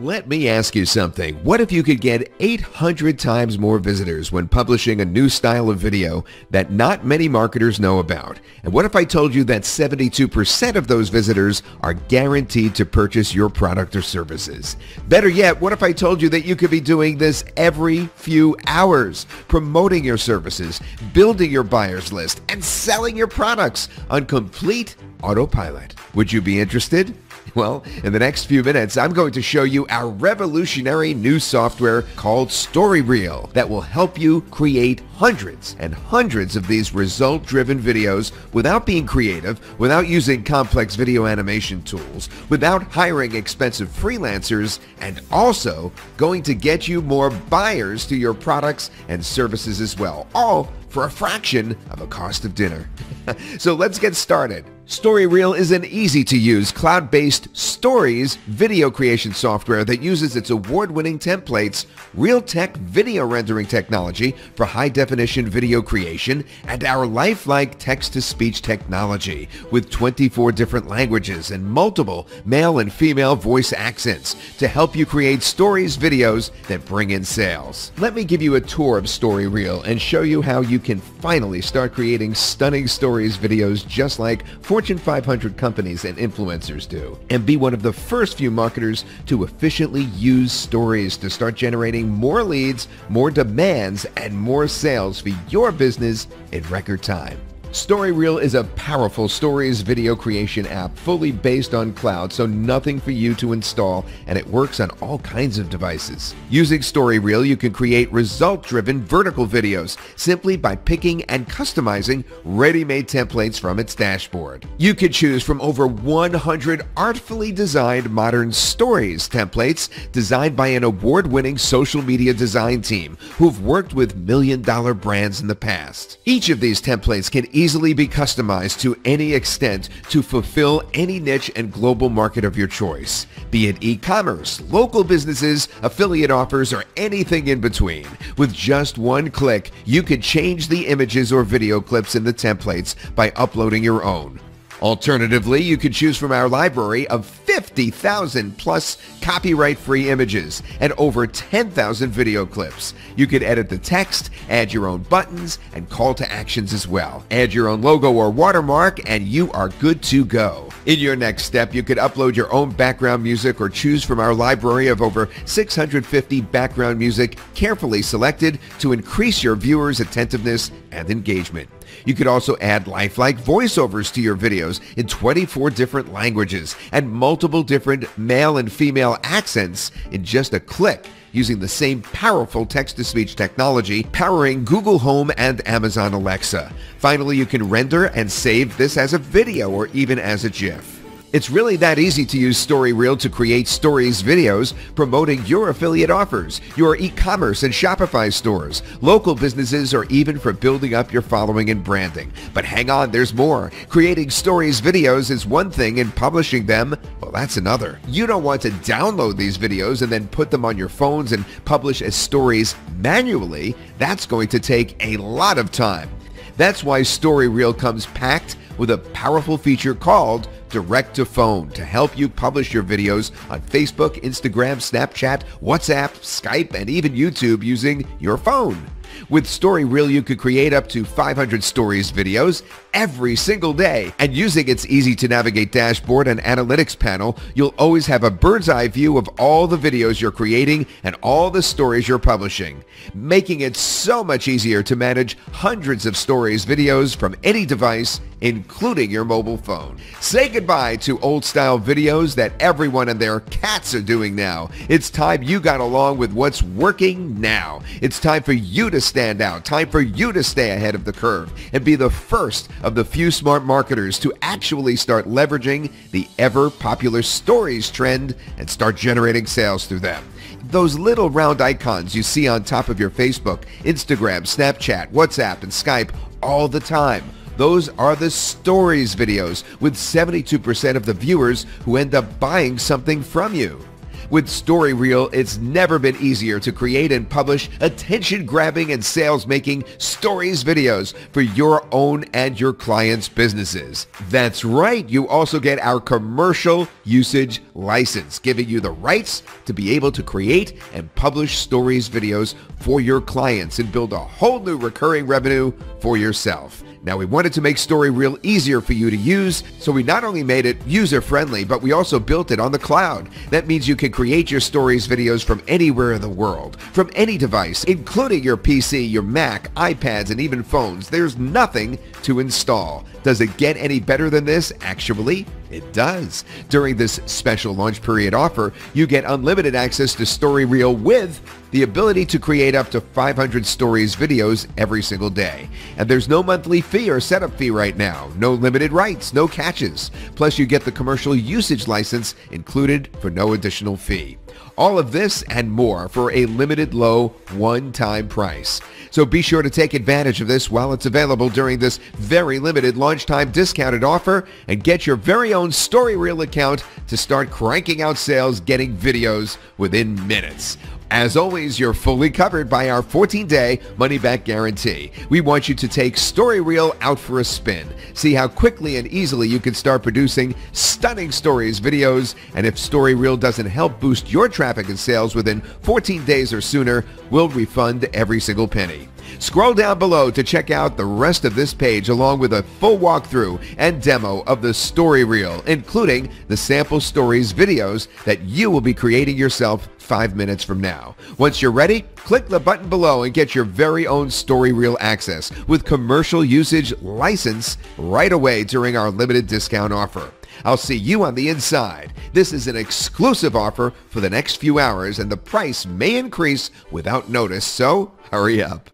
Let me ask you something. What if you could get 800 times more visitors when publishing a new style of video that not many marketers know about? And what if I told you that 72% of those visitors are guaranteed to purchase your product or services? Better yet, what if I told you that you could be doing this every few hours, promoting your services, building your buyers list, and selling your products on complete autopilot? Would you be interested? Well, in the next few minutes, I'm going to show you our revolutionary new software called StoryReel that will help you create hundreds and hundreds of these result-driven videos without being creative, without using complex video animation tools, without hiring expensive freelancers, and also going to get you more buyers to your products and services as well, all for a fraction of a cost of dinner. So let's get started. StoryReel is an easy-to-use, cloud-based stories video creation software that uses its award-winning templates, Realtek video rendering technology for high-definition video creation, and our lifelike text-to-speech technology with 24 different languages and multiple male and female voice accents to help you create stories videos that bring in sales. Let me give you a tour of StoryReel and show you how you can finally start creating stunning stories videos just like Fortune 500 companies and influencers do, and be one of the first few marketers to efficiently use stories to start generating more leads, more demands, and more sales for your business in record time. StoryReel is a powerful stories video creation app fully based on cloud, so nothing for you to install, and it works on all kinds of devices. Using StoryReel, you can create result-driven vertical videos simply by picking and customizing ready-made templates from its dashboard. You can choose from over 100 artfully designed modern stories templates designed by an award-winning social media design team who've worked with million-dollar brands in the past. Each of these templates can easily be customized to any extent to fulfill any niche and global market of your choice, be it e-commerce, local businesses, affiliate offers, or anything in between. With just one click, you could change the images or video clips in the templates by uploading your own. Alternatively, you can choose from our library of 50,000 plus copyright-free images and over 10,000 video clips. You could edit the text, add your own buttons, and call to actions as well. Add your own logo or watermark, and you are good to go. In your next step, you could upload your own background music or choose from our library of over 650 background music carefully selected to increase your viewers' attentiveness and engagement. You could also add lifelike voiceovers to your videos in 24 different languages and multiple different male and female accents in just a click using the same powerful text-to-speech technology powering Google Home and Amazon Alexa. Finally, you can render and save this as a video or even as a GIF. It's really that easy to use StoryReel to create stories videos promoting your affiliate offers, your e-commerce and Shopify stores, local businesses, or even for building up your following and branding. But hang on, there's more. Creating stories videos is one thing and publishing them, well, that's another. You don't want to download these videos and then put them on your phones and publish as stories manually. That's going to take a lot of time. That's why StoryReel comes packed with a powerful feature called Direct to Phone to help you publish your videos on Facebook, Instagram, Snapchat, WhatsApp, Skype, and even YouTube using your phone. With StoryReel, you could create up to 500 stories videos every single day. And using its easy-to-navigate dashboard and analytics panel, you'll always have a bird's-eye view of all the videos you're creating and all the stories you're publishing, making it so much easier to manage hundreds of stories videos from any device, including your mobile phone. Say goodbye to old-style videos that everyone and their cats are doing now. It's time you got along with what's working now. It's time for you to stand out, time for you to stay ahead of the curve and be the first of the few smart marketers to actually start leveraging the ever-popular stories trend and start generating sales through them. Those little round icons you see on top of your Facebook, Instagram, Snapchat, WhatsApp, and Skype all the time. Those are the stories videos, with 72% of the viewers who end up buying something from you. With StoryReel, it's never been easier to create and publish attention-grabbing and sales-making stories videos for your own and your clients' businesses. That's right, you also get our commercial usage license, giving you the rights to be able to create and publish stories, videos for your clients and build a whole new recurring revenue for yourself. Now, we wanted to make StoryReel easier for you to use, so we not only made it user-friendly, but we also built it on the cloud. That means you can create your stories, videos from anywhere in the world, from any device, including your PC, your Mac, iPads, and even phones. There's nothing to install. Does it get any better than this? Actually, it does. During this special launch period offer, you get unlimited access to StoryReel with the ability to create up to 500 stories videos every single day. And there's no monthly fee or setup fee right now, no limited rights, no catches. Plus, you get the commercial usage license included for no additional fee. All of this and more for a limited low one-time price. So be sure to take advantage of this while it's available during this very limited launch time discounted offer and get your very own StoryReel account to start cranking out sales, getting videos within minutes. As always, you're fully covered by our 14-day money-back guarantee. We want you to take StoryReel out for a spin. See how quickly and easily you can start producing stunning stories, videos, and if StoryReel doesn't help boost your traffic and sales within 14 days or sooner, we'll refund every single penny. Scroll down below to check out the rest of this page along with a full walkthrough and demo of the StoryReel, including the sample stories videos that you will be creating yourself 5 minutes from now. Once you're ready, click the button below and get your very own StoryReel access with commercial usage license right away during our limited discount offer. I'll see you on the inside. This is an exclusive offer for the next few hours and the price may increase without notice, so hurry up.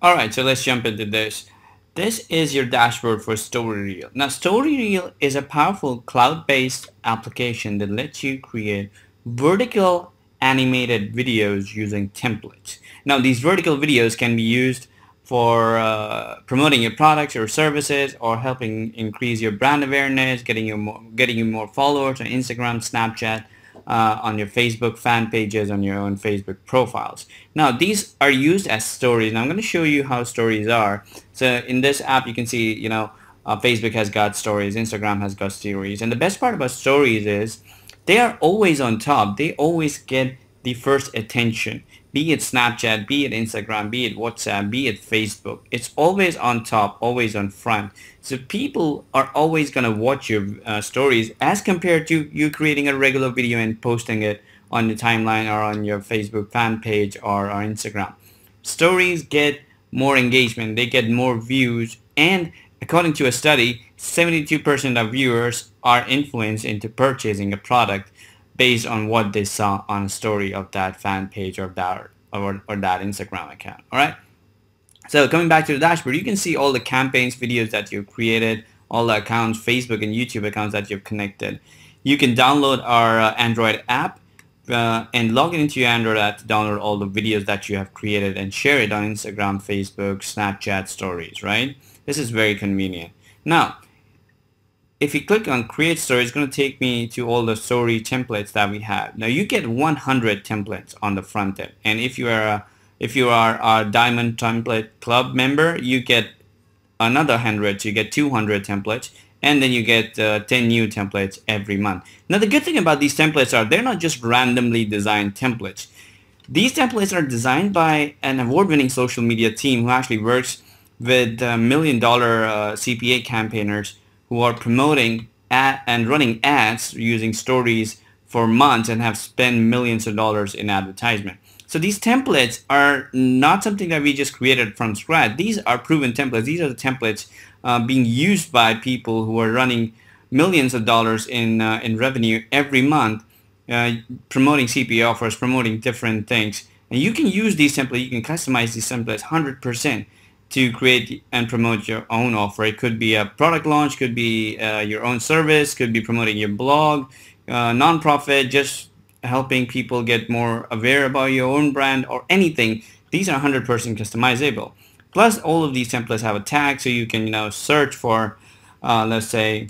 Alright, so let's jump into this. This is your dashboard for StoryReel. Now, StoryReel is a powerful cloud-based application that lets you create vertical animated videos using templates. Now, these vertical videos can be used for promoting your products or services or helping increase your brand awareness, getting you more followers on Instagram, Snapchat, on your Facebook fan pages, on your own Facebook profiles. Now, these are used as stories, and I'm going to show you how stories are. So in this app, you can see, you know, Facebook has got stories, Instagram has got stories, and the best part about stories is they are always on top. They always get the first attention, be it Snapchat, be it Instagram, be it WhatsApp, be it Facebook. It's always on top, always on front. So people are always going to watch your stories as compared to you creating a regular video and posting it on your timeline or on your Facebook fan page or Instagram. Stories get more engagement, they get more views, And according to a study, 72% of viewers are influenced into purchasing a product based on what they saw on a story of that fan page or that Instagram account. All right. So coming back to the dashboard, you can see all the campaigns, videos that you've created, all the accounts, Facebook and YouTube accounts that you've connected. You can download our Android app and log into your Android app to download all the videos that you have created and share it on Instagram, Facebook, Snapchat stories, right? This is very convenient. Now, if you click on Create Story, it's going to take me to all the story templates that we have. Now, you get 100 templates on the front end, and if you are a Diamond Template Club member, you get another 100, so you get 200 templates, and then you get 10 new templates every month. Now, the good thing about these templates are they're not just randomly designed templates. These templates are designed by an award-winning social media team who actually works with million-dollar CPA campaigners who are promoting and running ads using stories for months and have spent millions of dollars in advertisement. So these templates are not something that we just created from scratch. These are proven templates. These are the templates being used by people who are running millions of dollars in revenue every month, promoting CPA offers, promoting different things. And you can use these templates, you can customize these templates 100% to create and promote your own offer. It could be a product launch, could be your own service, could be promoting your blog, nonprofit, just helping people get more aware about your own brand or anything. These are 100% customizable. Plus, all of these templates have a tag, so you can search for, let's say,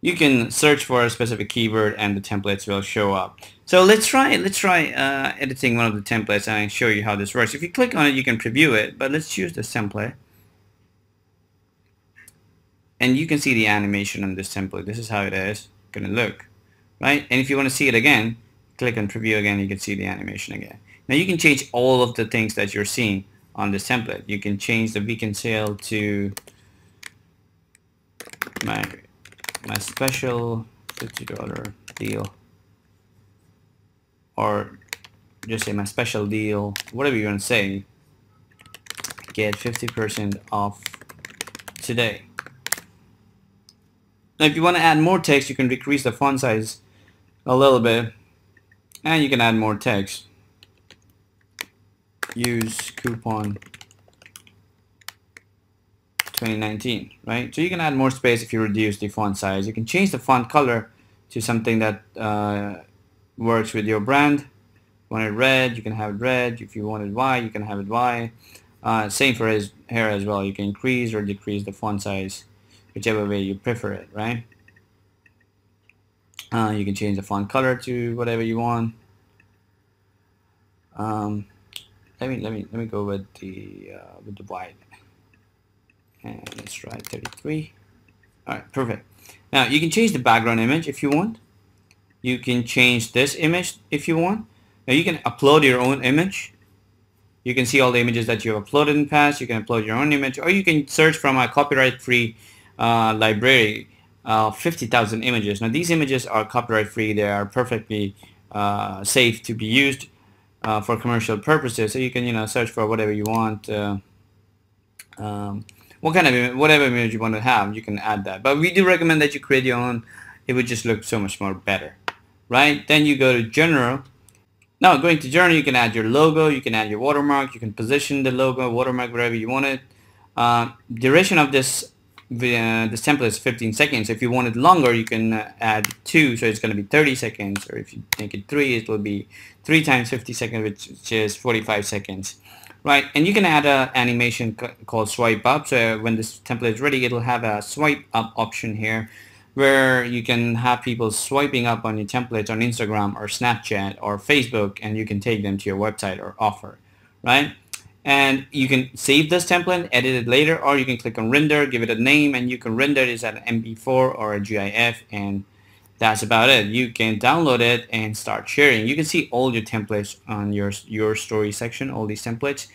you can search for a specific keyword and the templates will show up. So let's try editing one of the templates and I'll show you how this works. If you click on it, you can preview it, but let's choose this template. And you can see the animation on this template. This is how it is going to look, right? And if you want to see it again, click on preview again, you can see the animation again. Now you can change all of the things that you're seeing on this template. You can change the weekend sale to my special $50 deal. Or just say my special deal, whatever you want to say, get 50% off today. Now if you want to add more text, you can decrease the font size a little bit and you can add more text. Use coupon 2019, right? So you can add more space if you reduce the font size. You can change the font color to something that works with your brand. Want it red, you can have it red. If you want it white, you can have it white. Same for his hair as well. You can increase or decrease the font size, whichever way you prefer it, right? You can change the font color to whatever you want. Let me go with the white, and let's try 33. All right, perfect. Now you can change the background image if you want. You can change this image if you want. Now you can upload your own image. You can see all the images that you have uploaded in the past. You can upload your own image, or you can search from a copyright-free library of 50,000 images. Now these images are copyright-free. They are perfectly safe to be used for commercial purposes. So you can search for whatever you want. Whatever image you want to have, you can add that. But we do recommend that you create your own. It would just look so much more better, right? Then you go to General. Now going to General, you can add your logo, you can add your watermark, you can position the logo, watermark wherever you want it. Duration of this template is 15 seconds. If you want it longer, you can add 2, so it's going to be 30 seconds. Or if you make it 3, it will be 3 times 50 seconds, which is 45 seconds, right? And you can add an animation called Swipe Up. So when this template is ready, it'll have a Swipe Up option here, where you can have people swiping up on your templates on Instagram or Snapchat or Facebook, and you can take them to your website or offer, right? And you can save this template, edit it later, or you can click on render, give it a name, and you can render it as an MP4 or a GIF, and that's about it. You can download it and start sharing. You can see all your templates on your story section, all these templates.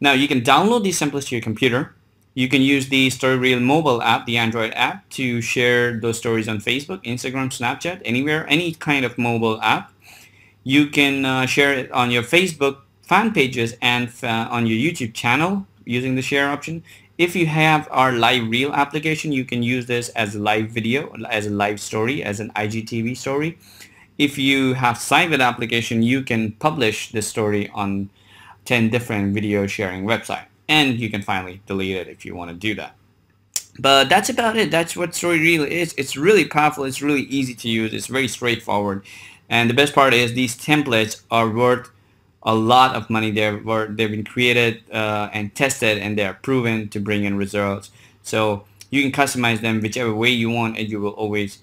Now you can download these templates to your computer. You can use the StoryReel mobile app, the Android app, to share those stories on Facebook, Instagram, Snapchat, anywhere, any kind of mobile app. You can share it on your Facebook fan pages and on your YouTube channel using the share option. If you have our live reel application, you can use this as a live video, as a live story, as an IGTV story. If you have SciVid application, you can publish this story on 10 different video sharing websites. And you can finally delete it if you want to do that. But that's about it. That's what StoryReel is. It's really powerful. It's really easy to use. It's very straightforward. And the best part is these templates are worth a lot of money. They've been created and tested, and they are proven to bring in results. So you can customize them whichever way you want, and you will always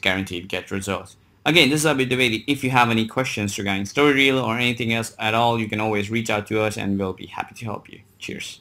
guaranteed get results. Again, this is Abi Tavadi. If you have any questions regarding StoryReel or anything else at all, you can always reach out to us and we'll be happy to help you. Cheers.